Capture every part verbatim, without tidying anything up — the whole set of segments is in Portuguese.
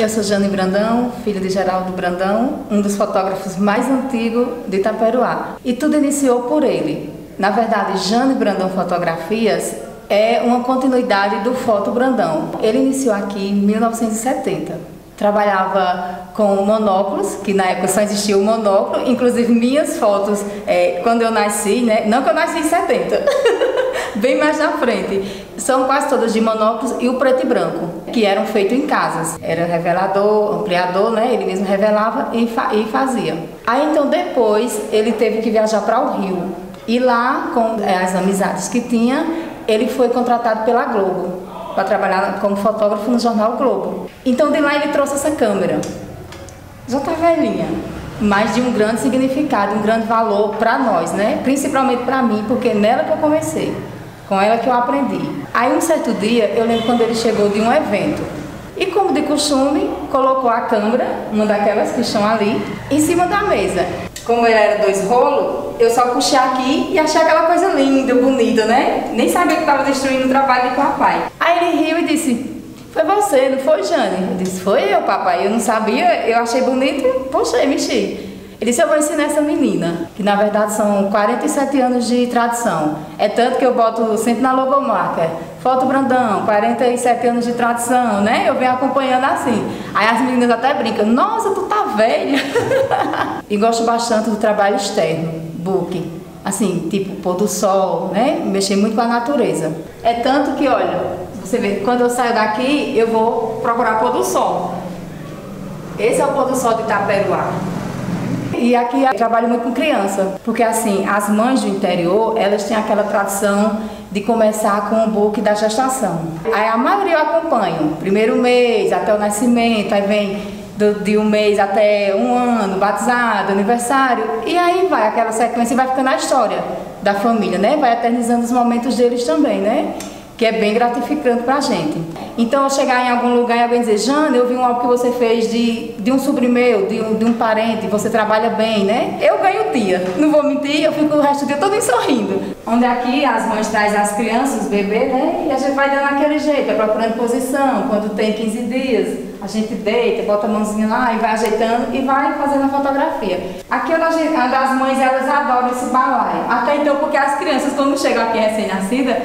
Eu sou Jane Brandão, filha de Geraldo Brandão, um dos fotógrafos mais antigos de Taperoá. E tudo iniciou por ele. Na verdade, Jane Brandão Fotografias é uma continuidade do Foto Brandão. Ele iniciou aqui em mil novecentos e setenta. Trabalhava com monóculos, que na época só existia o monóculo, inclusive minhas fotos é, quando eu nasci, né? Não que eu nasci em setenta, bem mais na frente, são quase todas de monóculos e o preto e branco, que eram feitos em casas. Era revelador, ampliador, né? Ele mesmo revelava e, fa e fazia. Aí então depois ele teve que viajar para o Rio e lá, com as amizades que tinha, ele foi contratado pela Globo para trabalhar como fotógrafo no jornal O Globo. Então de lá ele trouxe essa câmera, já está velhinha, mas de um grande significado, um grande valor para nós, né? Principalmente para mim, porque nela que eu comecei, com ela que eu aprendi. Aí um certo dia, eu lembro quando ele chegou de um evento, e como de costume, colocou a câmera, uma daquelas que estão ali, em cima da mesa. Como ele era dois rolos, eu só puxei aqui e achei aquela coisa linda, bonita, né? Nem sabia que estava destruindo o trabalho de papai. Aí ele riu e disse, foi você, não foi, Jane? Eu disse, foi eu, papai. Eu não sabia, eu achei bonito, puxei, mexi. Ele disse, eu vou ensinar essa menina, que na verdade são quarenta e sete anos de tradição. É tanto que eu boto sempre na logomarca, Foto Brandão, quarenta e sete anos de tradição, né? Eu venho acompanhando assim. Aí as meninas até brincam, nossa, tu tá velha. E gosto bastante do trabalho externo, book. Assim, tipo pôr do sol, né? Mexer muito com a natureza. É tanto que, olha, você vê, quando eu saio daqui, eu vou procurar pôr do sol. Esse é o pôr do sol de Taperoá. E aqui eu trabalho muito com criança, porque assim, as mães do interior, elas têm aquela tradição de começar com o book da gestação. Aí a maioria eu acompanho, primeiro mês até o nascimento, aí vem do, de um mês até um ano, batizado, aniversário, e aí vai aquela sequência e vai ficando a história da família, né? Vai eternizando os momentos deles também, né? Que é bem gratificante pra gente. Então, eu chegar em algum lugar e alguém dizer, Jane, eu vi um álbum que você fez de, de um sobrinho meu, de um, de um parente, você trabalha bem, né? Eu ganho o dia, não vou mentir, eu fico o resto do dia todo sorrindo. Onde aqui as mães trazem as crianças, os bebês, né? E a gente vai dando aquele jeito, é procurando posição, quando tem quinze dias. A gente deita, bota a mãozinha lá e vai ajeitando e vai fazendo a fotografia. Aqui onde as mães, elas adoram esse balaio. Até então, porque as crianças, quando chegam aqui recém-nascidas,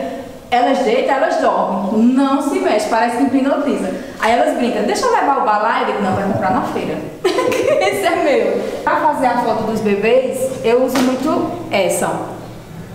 elas deitam, elas dormem, não se mexe, parece que hipnotiza. Aí elas brincam, deixa eu levar o balai, eu digo, não, vai comprar na feira. Esse é meu. Para fazer a foto dos bebês, eu uso muito essa.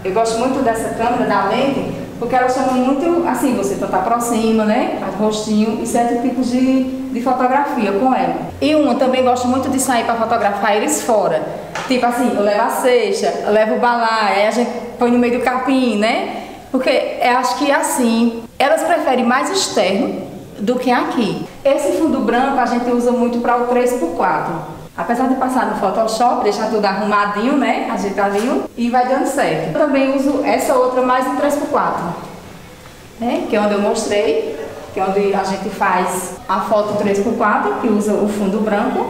Eu gosto muito dessa câmera, da lente, porque ela chama muito, assim, você tanto aproxima, né, faz rostinho e certos tipos de, de fotografia com ela. E uma, também gosto muito de sair para fotografar eles fora. Tipo assim, eu levo a cesta, eu levo o balai, aí a gente põe no meio do capim, né? Porque eu acho que assim, elas preferem mais externo do que aqui. Esse fundo branco a gente usa muito para o três por quatro. Apesar de passar no Photoshop, deixar tudo arrumadinho, né, ajeitadinho, e vai dando certo. Eu também uso essa outra mais no três por quatro, né, que é onde eu mostrei, que é onde a gente faz a foto três por quatro, que usa o fundo branco.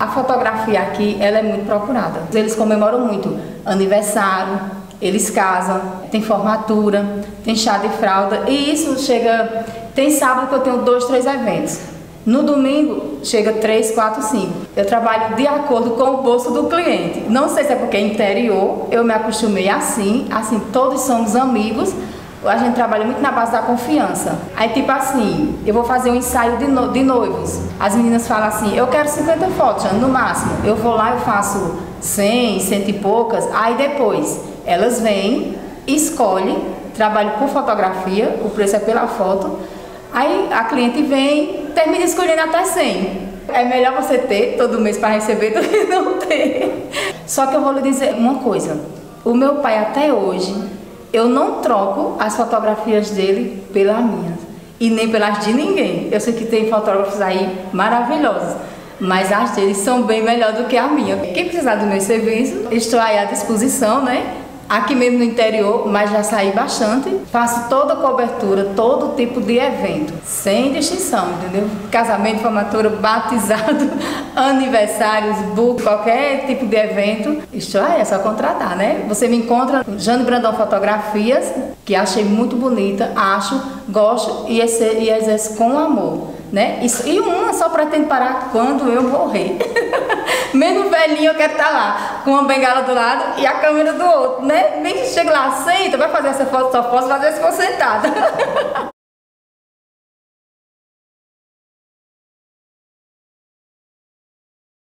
A fotografia aqui, ela é muito procurada. Eles comemoram muito aniversário, eles casam, tem formatura, tem chá de fralda e isso chega, tem sábado que eu tenho dois, três eventos. No domingo chega três, quatro, cinco. Eu trabalho de acordo com o bolso do cliente. Não sei se é porque é interior, eu me acostumei assim, assim todos somos amigos, a gente trabalha muito na base da confiança. Aí tipo assim, eu vou fazer um ensaio de, no, de noivos, as meninas falam assim, eu quero cinquenta fotos, no máximo. Eu vou lá e faço cem, cento e poucas, aí depois elas vêm, escolhem, trabalham por fotografia, o preço é pela foto, aí a cliente vem, termina escolhendo até cem. É melhor você ter todo mês para receber do que não ter. Só que eu vou lhe dizer uma coisa, o meu pai até hoje, eu não troco as fotografias dele pela minha e nem pelas de ninguém. Eu sei que tem fotógrafos aí maravilhosos, mas as deles são bem melhor do que a minha. Quem precisar do meu serviço, estou aí à disposição, né? Aqui mesmo no interior, mas já saí bastante. Faço toda a cobertura, todo tipo de evento, sem distinção, entendeu? Casamento, formatura, batizado, aniversários, book, qualquer tipo de evento. Isso aí é só contratar, né? Você me encontra Jane Brandão Fotografias, que achei muito bonita, acho, gosto e exerço com amor. né? Isso, e uma só pretendo parar quando eu morrer. Mesmo velhinho eu quero estar lá, com uma bengala do lado e a câmera do outro, né? Nem que chega lá, senta, vai fazer essa foto, só posso fazer se for sentada.